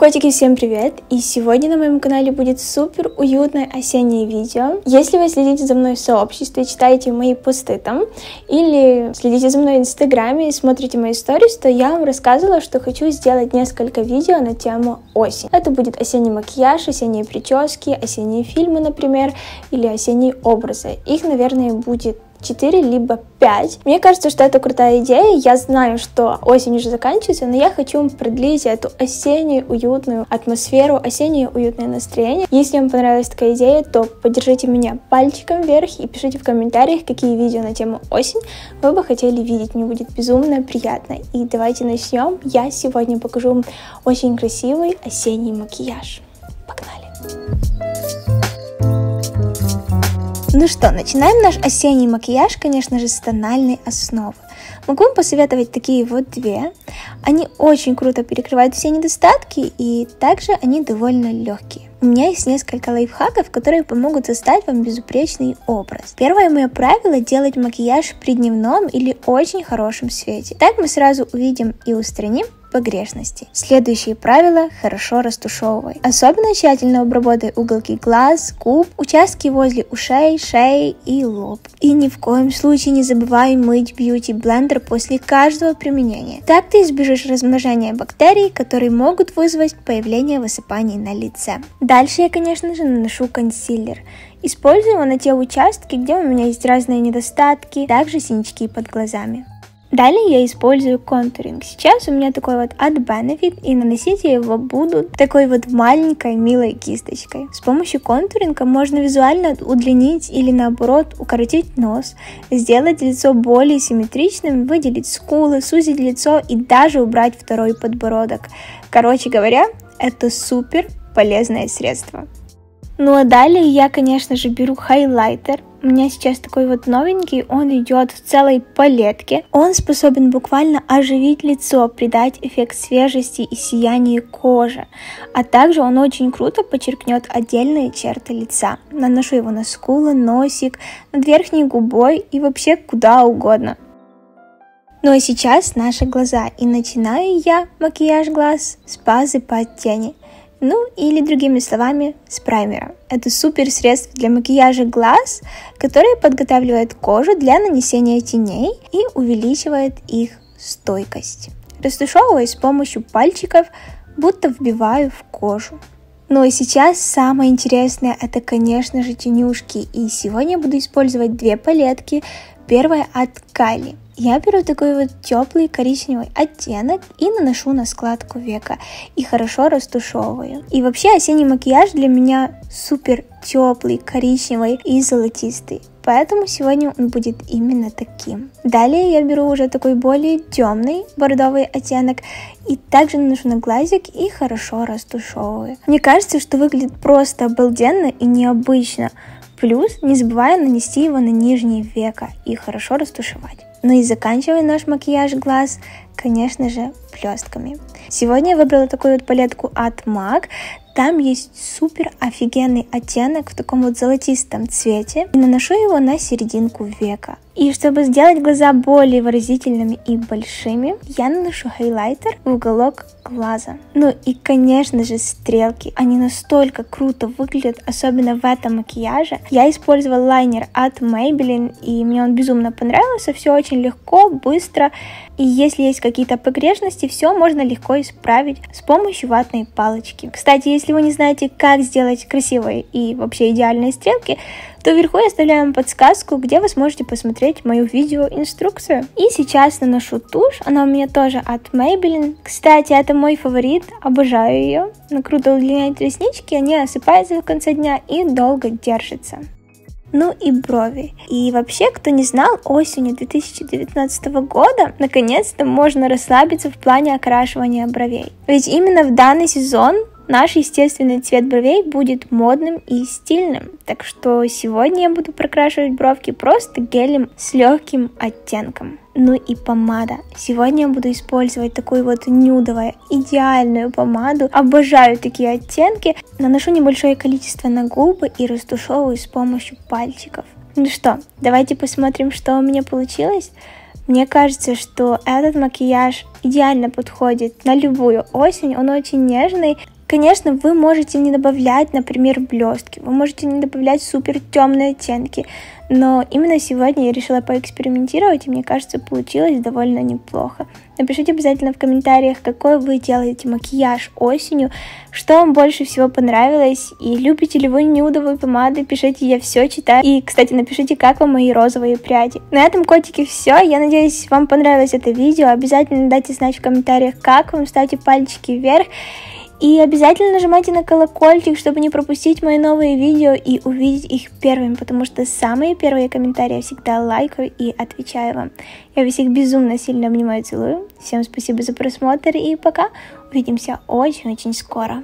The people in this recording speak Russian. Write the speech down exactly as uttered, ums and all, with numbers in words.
Котики, всем привет! И сегодня на моем канале будет супер уютное осеннее видео. Если вы следите за мной в сообществе, читаете мои посты там, или следите за мной в инстаграме и смотрите мои сторис, то я вам рассказывала, что хочу сделать несколько видео на тему осень. Это будет осенний макияж, осенние прически, осенние фильмы, например, или осенние образы. Их, наверное, будет четыре, либо пять. Мне кажется, что это крутая идея. Я знаю, что осень уже заканчивается, но я хочу вам продлить эту осеннюю уютную атмосферу, осеннее уютное настроение. Если вам понравилась такая идея, то поддержите меня пальчиком вверх и пишите в комментариях, какие видео на тему осень вы бы хотели видеть. Мне будет безумно приятно. И давайте начнем. Я сегодня покажу вам очень красивый осенний макияж. Погнали! Ну что, начинаем наш осенний макияж, конечно же, с тональной основы. Могу вам посоветовать такие вот две. Они очень круто перекрывают все недостатки, и также они довольно легкие. У меня есть несколько лайфхаков, которые помогут составить вам безупречный образ. Первое мое правило — делать макияж при дневном или очень хорошем свете. Так мы сразу увидим и устраним погрешности. Следующее правило — хорошо растушевывай. Особенно тщательно обработай уголки глаз, губ, участки возле ушей, шеи и лоб. И ни в коем случае не забывай мыть бьюти-блендер после каждого применения. Так ты избежишь размножения бактерий, которые могут вызвать появление высыпаний на лице. Дальше я, конечно же, наношу консилер. Использую его на те участки, где у меня есть разные недостатки, также синячки под глазами. Далее я использую контуринг. Сейчас у меня такой вот от Benefit, и наносить я его буду такой вот маленькой милой кисточкой. С помощью контуринга можно визуально удлинить или наоборот укоротить нос, сделать лицо более симметричным, выделить скулы, сузить лицо и даже убрать второй подбородок. Короче говоря, это супер полезное средство. Ну а далее я, конечно же, беру хайлайтер. У меня сейчас такой вот новенький, он идет в целой палетке. Он способен буквально оживить лицо, придать эффект свежести и сияния кожи. А также он очень круто подчеркнет отдельные черты лица. Наношу его на скулы, носик, над верхней губой и вообще куда угодно. Ну а сейчас наши глаза. И начинаю я макияж глаз с базы по оттеню. Ну, или другими словами, с праймера. Это супер средство для макияжа глаз, которое подготавливает кожу для нанесения теней и увеличивает их стойкость. Растушевываю с помощью пальчиков, будто вбиваю в кожу. Ну и сейчас самое интересное — это, конечно же, тенюшки. И сегодня я буду использовать две палетки. Первая от Кали. Я беру такой вот теплый коричневый оттенок и наношу на складку века. И хорошо растушевываю. И вообще осенний макияж для меня супер теплый, коричневый и золотистый. Поэтому сегодня он будет именно таким. Далее я беру уже такой более темный бордовый оттенок и также наношу на глазик и хорошо растушевываю. Мне кажется, что выглядит просто обалденно и необычно. Плюс не забывая нанести его на нижние века и хорошо растушевать. Ну и заканчивая наш макияж глаз, конечно же, блестками. Сегодня я выбрала такую вот палетку от мак. Там есть супер офигенный оттенок в таком вот золотистом цвете. И наношу его на серединку века. И чтобы сделать глаза более выразительными и большими, я наношу хайлайтер в уголок глаза. Ну и, конечно же, стрелки. Они настолько круто выглядят, особенно в этом макияже. Я использовала лайнер от Maybelline, и мне он безумно понравился. Все очень легко, быстро. И если есть какие-то погрешности, все можно легко исправить с помощью ватной палочки. Кстати, если вы не знаете, как сделать красивые и вообще идеальные стрелки, то вверху я оставляю подсказку, где вы сможете посмотреть мою видеоинструкцию. И сейчас наношу тушь, она у меня тоже от Maybelline. Кстати, это мой фаворит, обожаю ее. Она круто удлиняет реснички, они осыпаются в конце дня и долго держатся. Ну и брови. И вообще, кто не знал, осенью две тысячи девятнадцатого года наконец-то можно расслабиться в плане окрашивания бровей. Ведь именно в данный сезон наш естественный цвет бровей будет модным и стильным, так что сегодня я буду прокрашивать бровки просто гелем с легким оттенком. Ну и помада. Сегодня я буду использовать такую вот нюдовую, идеальную помаду. Обожаю такие оттенки. Наношу небольшое количество на губы и растушевываю с помощью пальчиков. Ну что, давайте посмотрим, что у меня получилось. Мне кажется, что этот макияж идеально подходит на любую осень, он очень нежный. Конечно, вы можете не добавлять, например, блестки, вы можете не добавлять супер темные оттенки, но именно сегодня я решила поэкспериментировать, и мне кажется, получилось довольно неплохо. Напишите обязательно в комментариях, какой вы делаете макияж осенью, что вам больше всего понравилось, и любите ли вы нюдовые помады, пишите, я все читаю. И, кстати, напишите, как вам мои розовые пряди. На этом, котики, все. Я надеюсь, вам понравилось это видео. Обязательно дайте знать в комментариях, как вам, ставьте пальчики вверх. И обязательно нажимайте на колокольчик, чтобы не пропустить мои новые видео и увидеть их первыми, потому что самые первые комментарии я всегда лайкаю и отвечаю вам. Я всех безумно сильно обнимаю и целую. Всем спасибо за просмотр и пока. Увидимся очень-очень скоро.